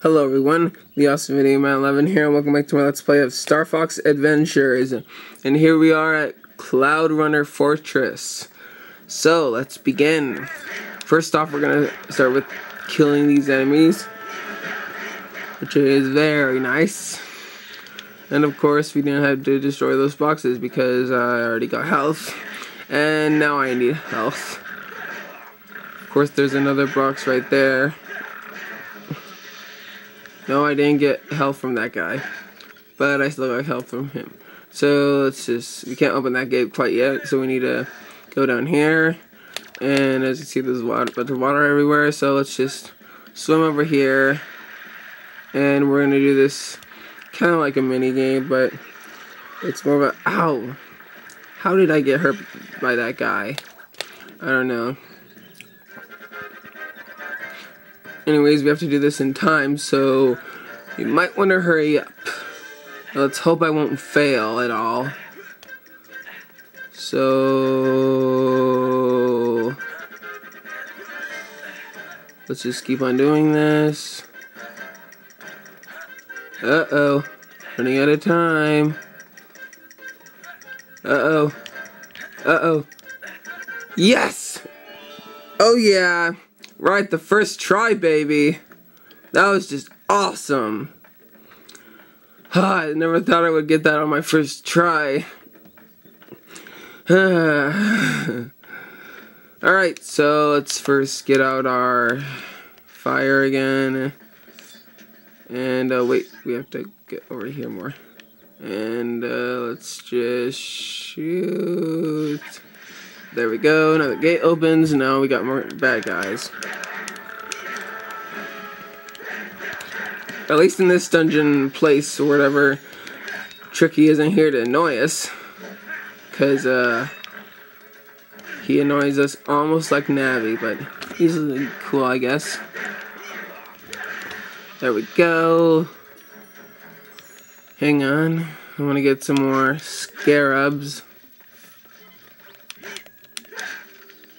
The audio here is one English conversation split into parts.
Hello everyone, the Awesome Video Man 11 here, and welcome back to my Let's Play of Star Fox Adventures. And here we are at Cloud Runner Fortress. So, let's begin. First off, we're going to start with killing these enemies, which is very nice. And of course, we didn't have to destroy those boxes because I already got health. And now I need health. Of course, there's another box right there. No, I didn't get health from that guy, but I still got help from him. So let's just, we can't open that gate quite yet, so we need to go down here. And as you see, there's water, but there's water everywhere, so let's just swim over here. And we're gonna do this kind of like a mini game, but it's more of a, ow! How did I get hurt by that guy? I don't know. Anyways, we have to do this in time, so you might want to hurry up. Let's hope I won't fail at all. So let's just keep on doing this. Uh-oh. Running out of time. Uh-oh. Uh-oh. Yes! Oh yeah! Right, the first try, baby. That was just awesome. I never thought I would get that on my first try. Alright, so let's first get out our fire again. And, wait, we have to get over here more. And, let's just shoot. There we go, now the gate opens, now we got more bad guys. At least in this dungeon place or whatever, Tricky isn't here to annoy us. Because, he annoys us almost like Navi, but he's cool, I guess. There we go. Hang on, I want to get some more scarabs.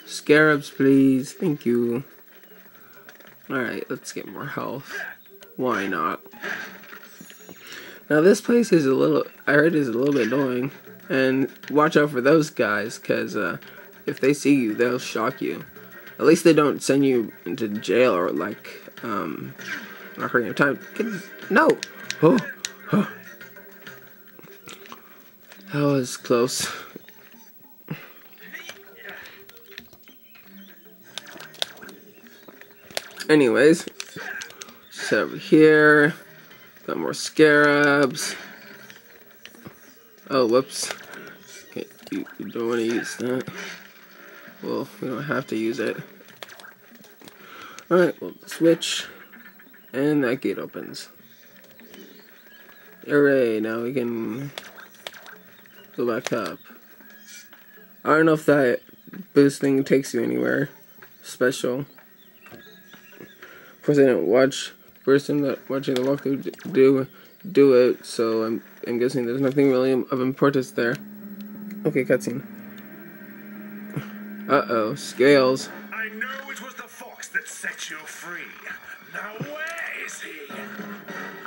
Scarabs, please. Thank you. Alright, let's get more health. Why not? Now this place is a little, I heard is a little bit annoying. And watch out for those guys, because if they see you, they'll shock you. At least they don't send you into jail or like, Ocarina of Time. No! Oh, oh. That was close. Anyways, just over here, got more scarabs. Oh, whoops. Okay, you don't want to use that. Well, we don't have to use it. Alright, we'll switch, and that gate opens. Hooray, now we can go back up. I don't know if that boost thing takes you anywhere special. Of course, I didn't watch. First, I'm not watching the walkthrough do it, so I'm guessing there's nothing really of importance there. Okay, cutscene. Uh-oh, scales. I know it was the fox that set you free. Now where is he?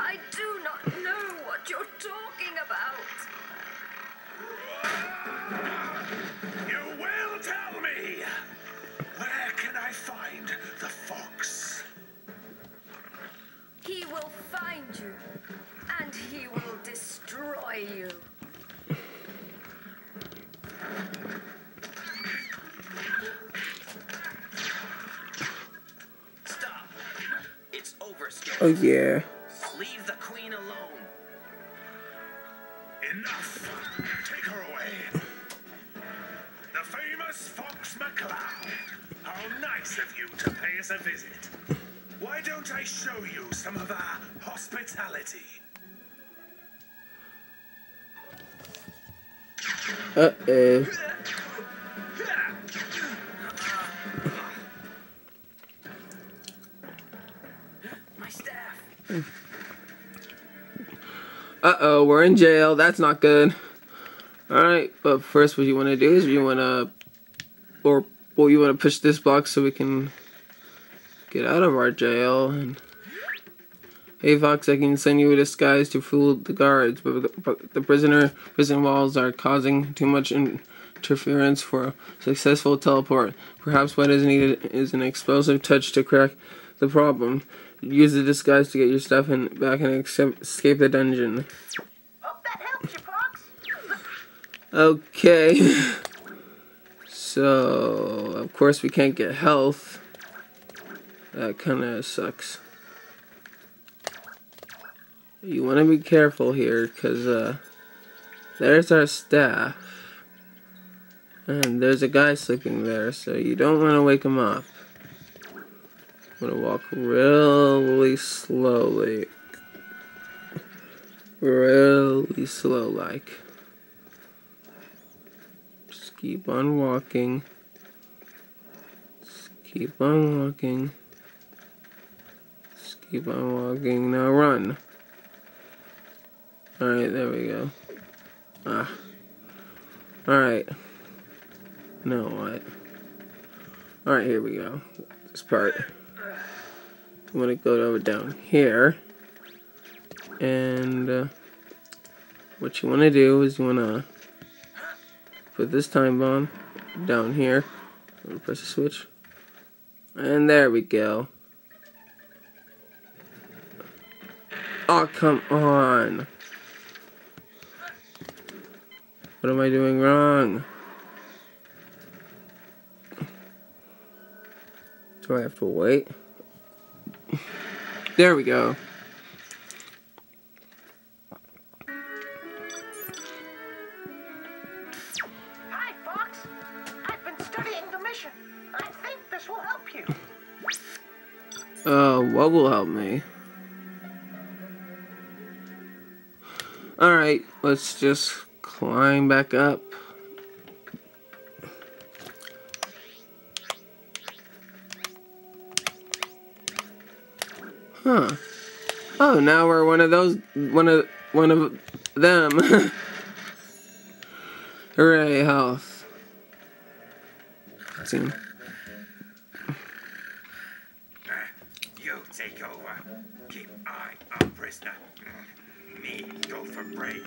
I do not know what you're talking about. You will tell me. Where can I find the fox? He will find you, and he will destroy you. Stop. It's over, Skip. Oh, yeah. Leave the queen alone. Enough. Take her away. The famous Fox McCloud. How nice of you to pay us a visit. Why don't I show you some of our hospitality? Uh-oh. My staff. Uh-oh, we're in jail. That's not good. Alright, but first what you want to do is you want to... Or, well, you want to push this box so we can... get out of our jail and Hey Fox, I can send you a disguise to fool the guards, but the prison walls are causing too much interference for a successful teleport. Perhaps what is needed is an explosive touch to crack the problem. Use the disguise to get your stuff and back and escape the dungeon. Hope that helps you, Fox. Okay. So, of course we can't get health. That kind of sucks. You want to be careful here, because there's our staff. And there's a guy sleeping there, so you don't want to wake him up. I'm going to walk really slowly. Really slow-like. Just keep on walking. Just keep on walking. Just keep on walking. Now run. Alright, there we go. Ah. Alright. Now what? Alright, here we go. This part. I'm gonna go over down here. And what you wanna do is you wanna put this time bomb down here. I'm gonna press the switch. And there we go. Oh, come on. What am I doing wrong? Do I have to wait? There we go. Hi, Fox. I've been studying the mission. I think this will help you. What will help me? Alright, let's just climb back up. Huh. Oh, now we're one of them. Hooray, health. Soon. You take over. Keep eye on prisoner. Me go for break.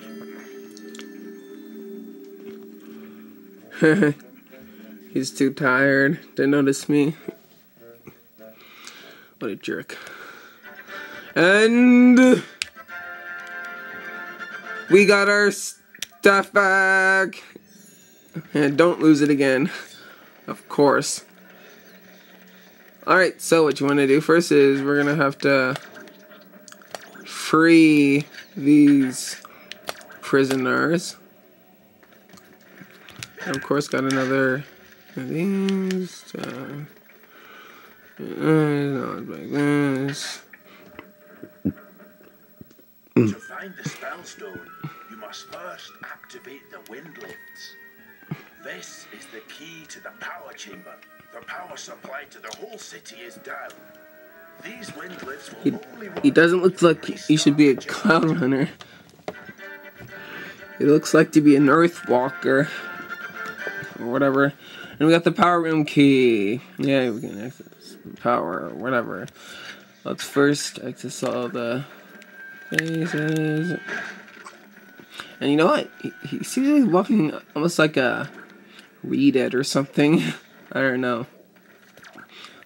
He's too tired to notice me. What a jerk. And we got our stuff back. And don't lose it again. Of course. Alright, so what you want to do first is we're going to have to free these prisoners. Of course, got another of these. Not like this. To find the spellstone, you must first activate the wind lifts. This is the key to the power chamber. The power supply to the whole city is down. These wind lifts will only work. He doesn't look like he should be a cloud runner. He looks like to be an earth walker. Or whatever. And we got the power room key. Yeah, we can access power or whatever. Let's first access all the faces. And you know what? He seems like he's walking almost like a Read It or something. I don't know.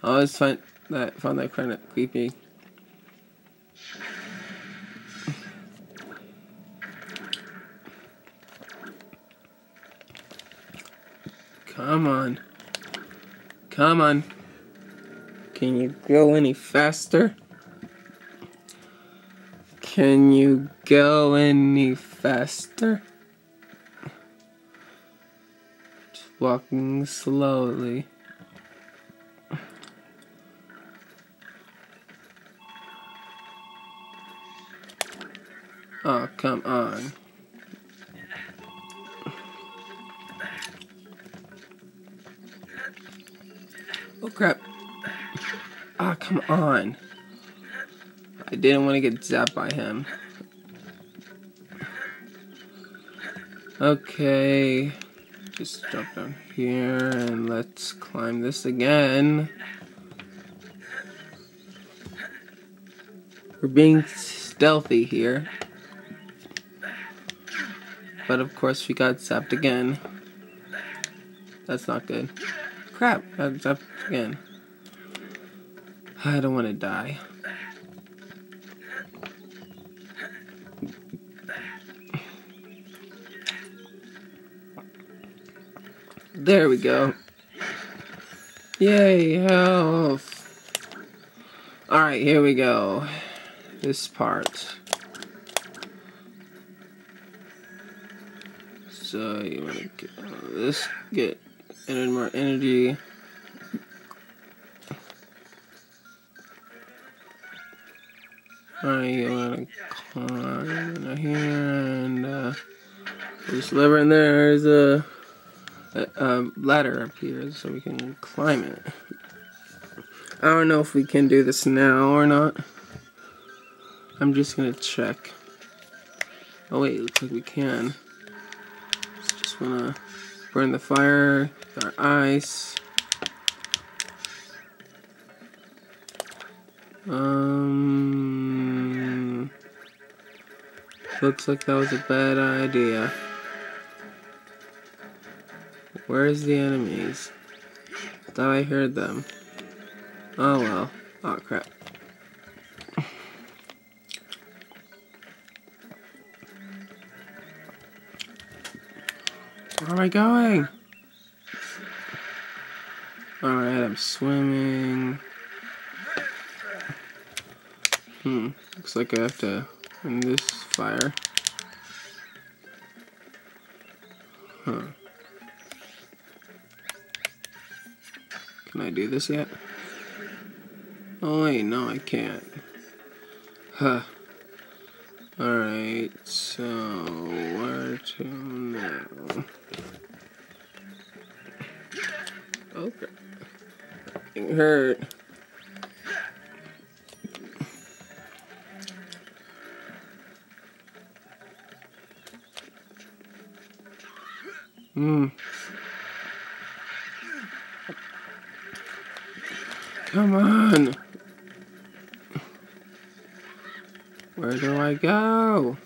I always found that kind of creepy. Come on. Come on. Can you go any faster? Can you go any faster? Just walking slowly. Oh, come on. Oh crap. Ah, come on. I didn't want to get zapped by him. Okay. Just jump down here and let's climb this again. We're being stealthy here. But of course we got zapped again. That's not good. Crap, got zapped again. I don't want to die. There we go. Yay, health. Alright, here we go. This part. So, you want to get this, get more energy. Alright, you want to climb in here and this lever in there is a ladder up here so we can climb it. I don't know if we can do this now or not. I'm just gonna check. Oh wait, looks like we can. Just wanna burn the fire, our ice. Looks like that was a bad idea. Where's the enemies? Thought I heard them. Oh well. Oh crap. Where am I going? Alright, I'm swimming. Looks like I have to end this fire. Huh. Can I do this yet? Oh wait, no I can't. Huh. Alright, so where to now? Okay. It hurt. Come on. Where do I go?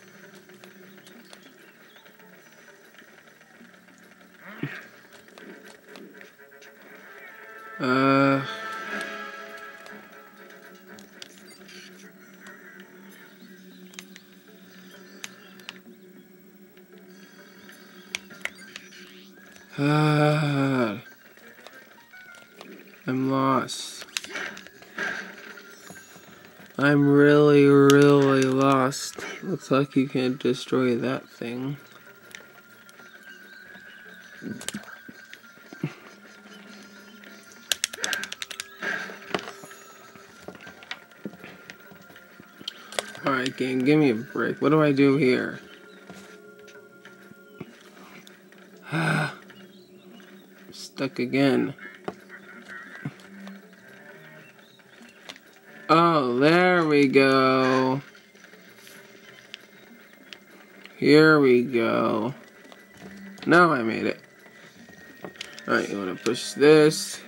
I'm lost. I'm really lost. Looks like you can't destroy that thing. Alright game, give me a break. What do I do here? I'm stuck again. Oh, there we go. Here we go. Now I made it. Alright, you want to push this.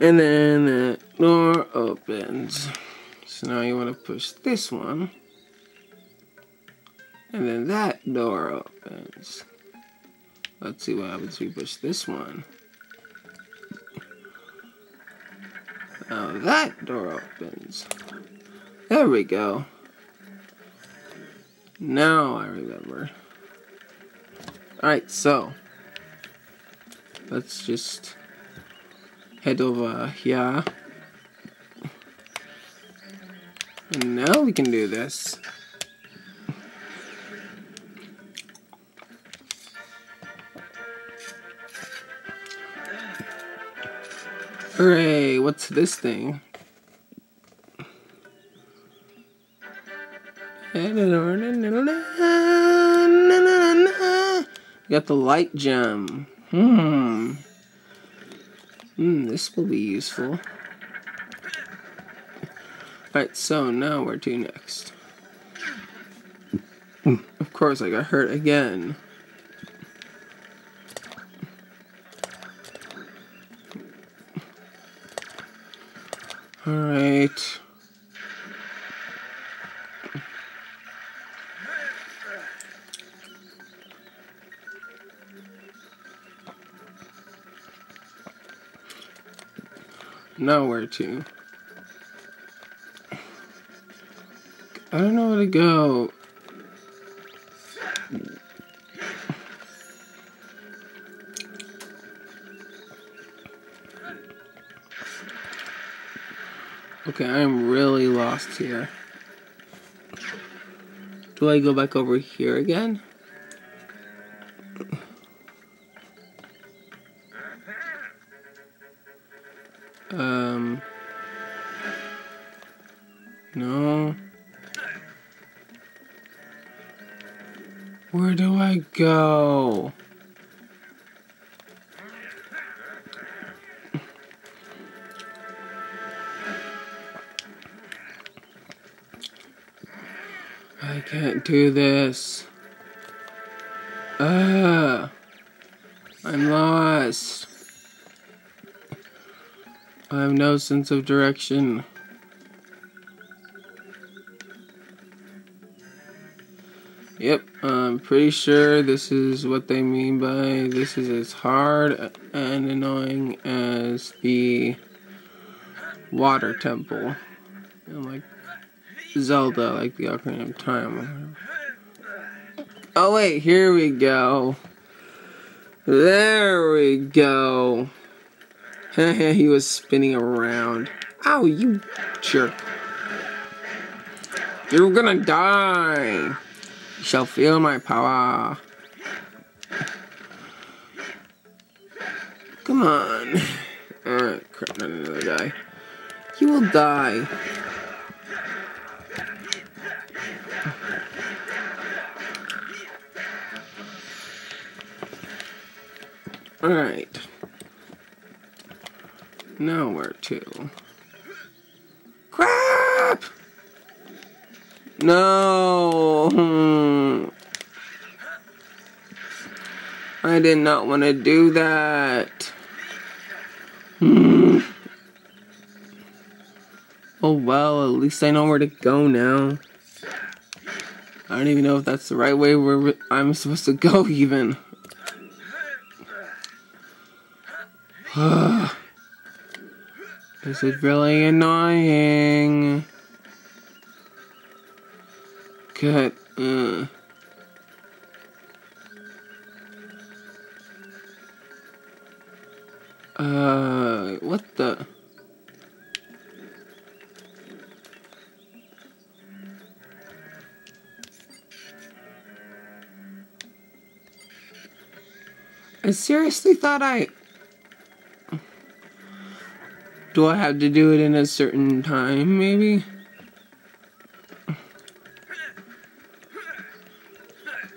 And then the door opens. So now you want to push this one. And then that door opens. Let's see what happens if we push this one. Now that door opens. There we go. Now I remember. Alright, so let's just head over here. And now we can do this. Hooray, what's this thing? Got the light gem. This will be useful. Alright, so now where to next? Of course, I got hurt again. Alright. Nowhere to. I don't know where to go. Okay, I'm really lost here. Do I go back over here again? No. Where do I go? I can't do this. I'm lost. I have no sense of direction. Yep, I'm pretty sure this is what they mean by this is as hard and annoying as the water temple. And like Zelda, like the Ocarina of Time. Oh wait, here we go. There we go. He was spinning around. Ow, you jerk. You're gonna die. You shall feel my power. Come on. Alright, crap, not another guy. You will die. Alright. Now where to? Crap! No! I did not want to do that. Oh well, at least I know where to go now. I don't even know if that's the right way where I'm supposed to go even. This is really annoying. God. What the? I seriously thought do I have to do it in a certain time, maybe?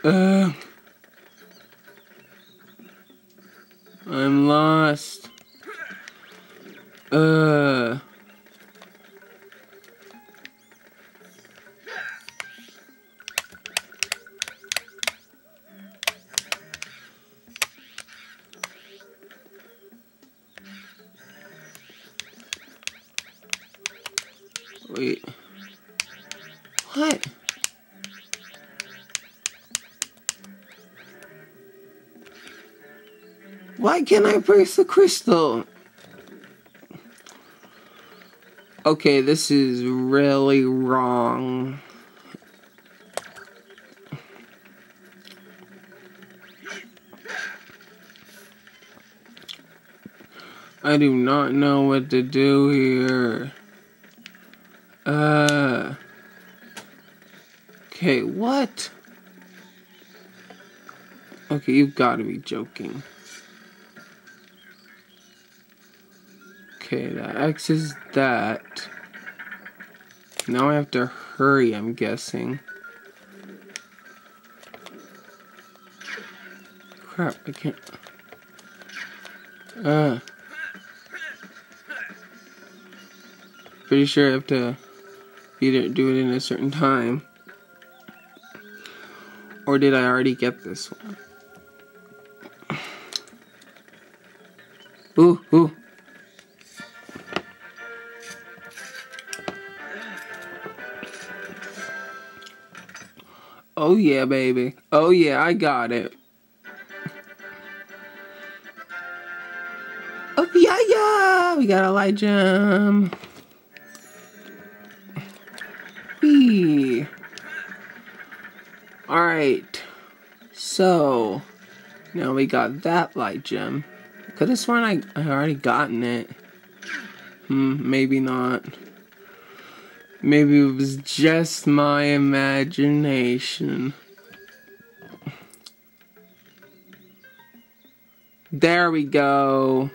I'm lost. Wait. What? Why can't I press the crystal? Okay, this is really wrong. I do not know what to do here. Okay, what? Okay, you've got to be joking. Okay, that X is that. Now I have to hurry, I'm guessing. Crap, I can't. Pretty sure I have to do it in a certain time. Or did I already get this one? Ooh. Oh yeah, baby. Oh yeah, I got it. Oh yeah, yeah. We got a light jump. Wee. Alright. So, now we got that light gem. Could have sworn I already gotten it. Maybe not. Maybe it was just my imagination. There we go.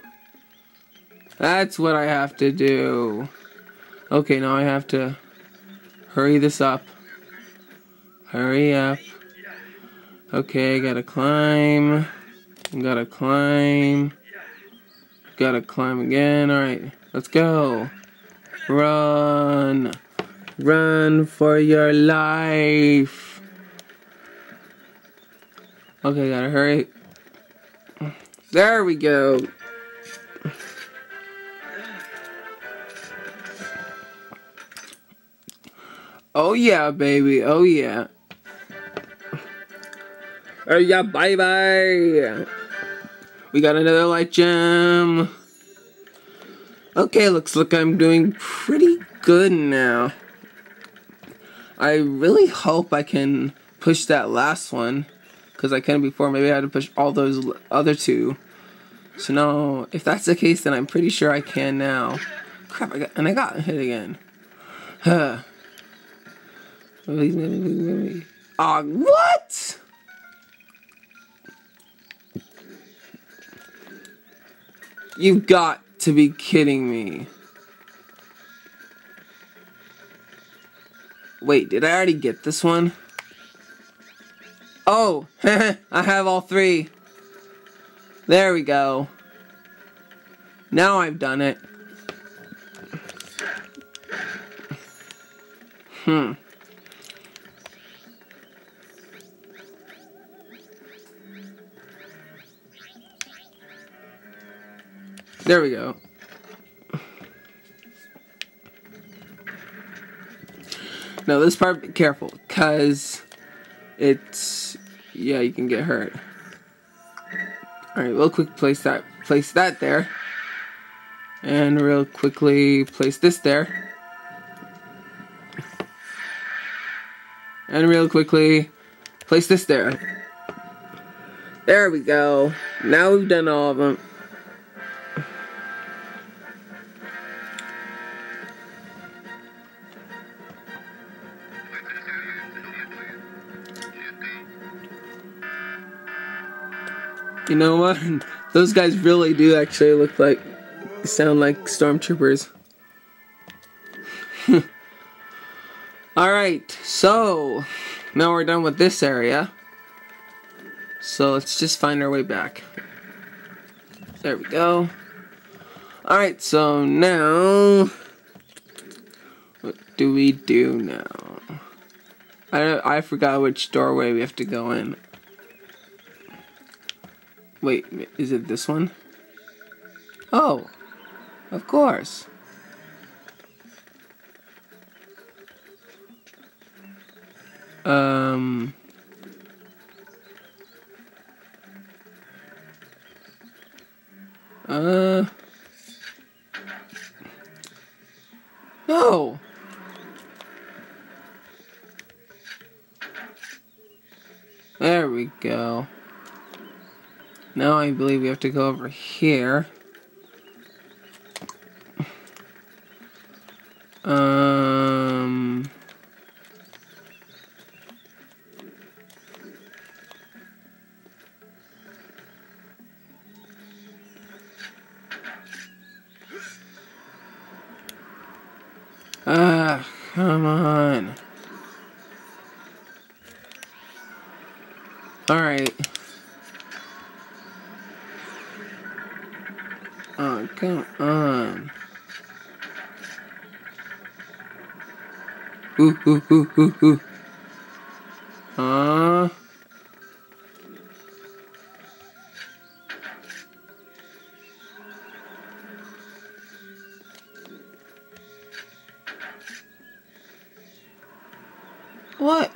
That's what I have to do. Okay, now I have to hurry this up. Hurry up. Okay, I gotta climb. Gotta climb. Gotta climb again. Alright, let's go. Run. Run for your life. Okay, gotta hurry. There we go. Oh yeah, baby. Oh yeah. Oh yeah, bye bye. We got another light gem. Okay, looks like I'm doing pretty good now. I really hope I can push that last one, because I couldn't before. Maybe I had to push all those other two. So now, if that's the case, then I'm pretty sure I can now. Crap! I got hit again. Huh. Ah, what? You've got to be kidding me. Wait, did I already get this one? Oh, I have all three. There we go. Now I've done it. There we go. Now this part, be careful, cause it's, yeah, you can get hurt. All right, real quick, place that there, and real quickly place this there, and real quickly place this there. There we go. Now we've done all of them. You know what? Those guys really do actually look like, sound like stormtroopers. Alright, so now we're done with this area. So let's just find our way back. There we go. Alright, so now, what do we do now? I forgot which doorway we have to go in. Wait, is it this one? Oh, of course. No. There we go. Now I believe we have to go over here. Come on. All right. Oh, come on. Ooh. Huh? What?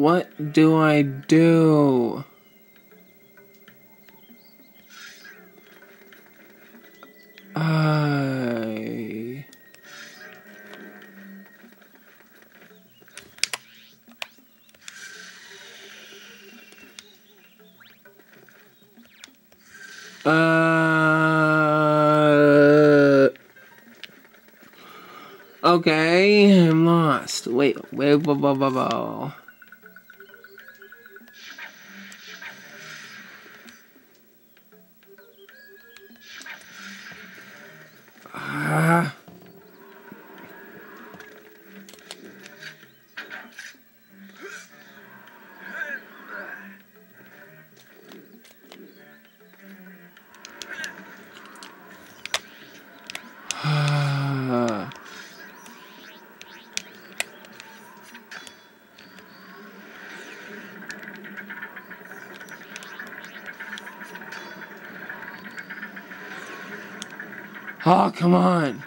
What do I do? Okay, I'm lost. Wait, whoa. Oh, come on.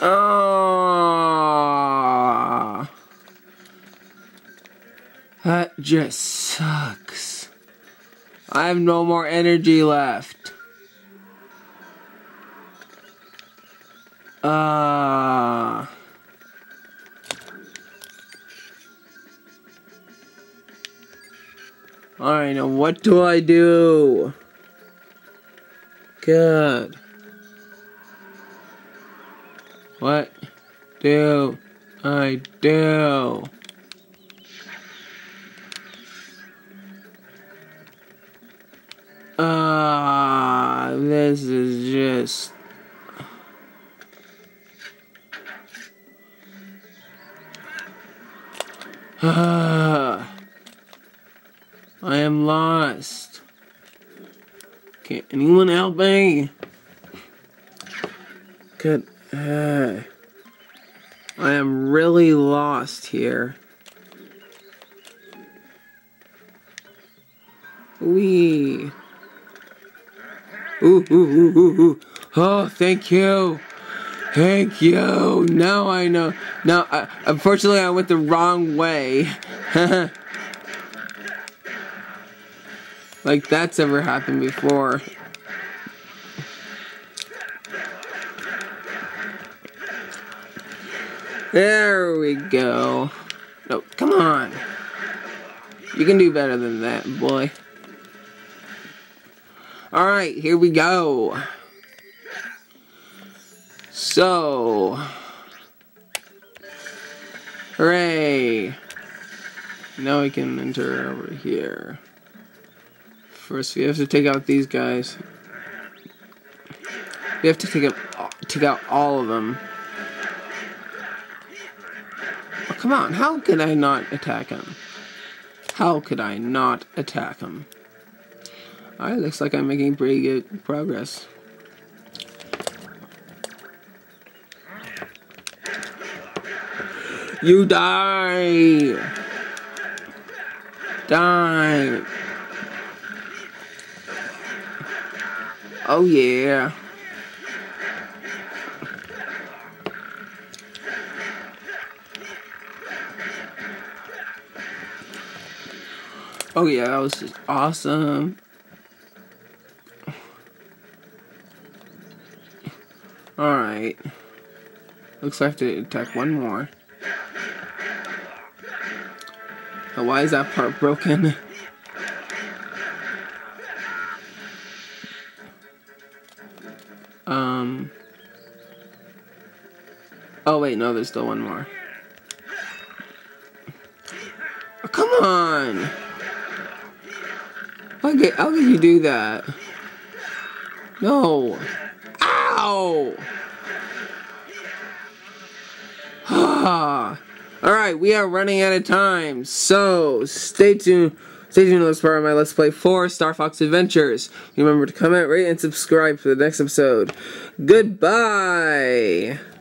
Oh, that just sucks. I have no more energy left. Alright, now what do I do? Good. What do I do? This is just... I am lost. Can anyone help me? Good. I am really lost here. Wee. Ooh, ooh, ooh, ooh, ooh. Oh, thank you. Thank you. Now I know. Now, unfortunately, I went the wrong way. Like that's ever happened before. There we go. No, come on. You can do better than that, boy. Alright, here we go. So. Hooray. Now we can enter over here. First, we have to take out these guys. We have to take out all of them. Oh, come on, how could I not attack him? How could I not attack him? Alright, looks like I'm making pretty good progress. You die! Die! Oh yeah. Oh yeah, that was just awesome. Alright. Looks like I have to attack one more. Now, why is that part broken? Oh wait, no, there's still one more. Oh, come on! Okay, how did you do that? No! Ow! Alright, we are running out of time, so stay tuned to this part of my Let's Play 4 Star Fox Adventures. Remember to comment, rate, and subscribe for the next episode. Goodbye!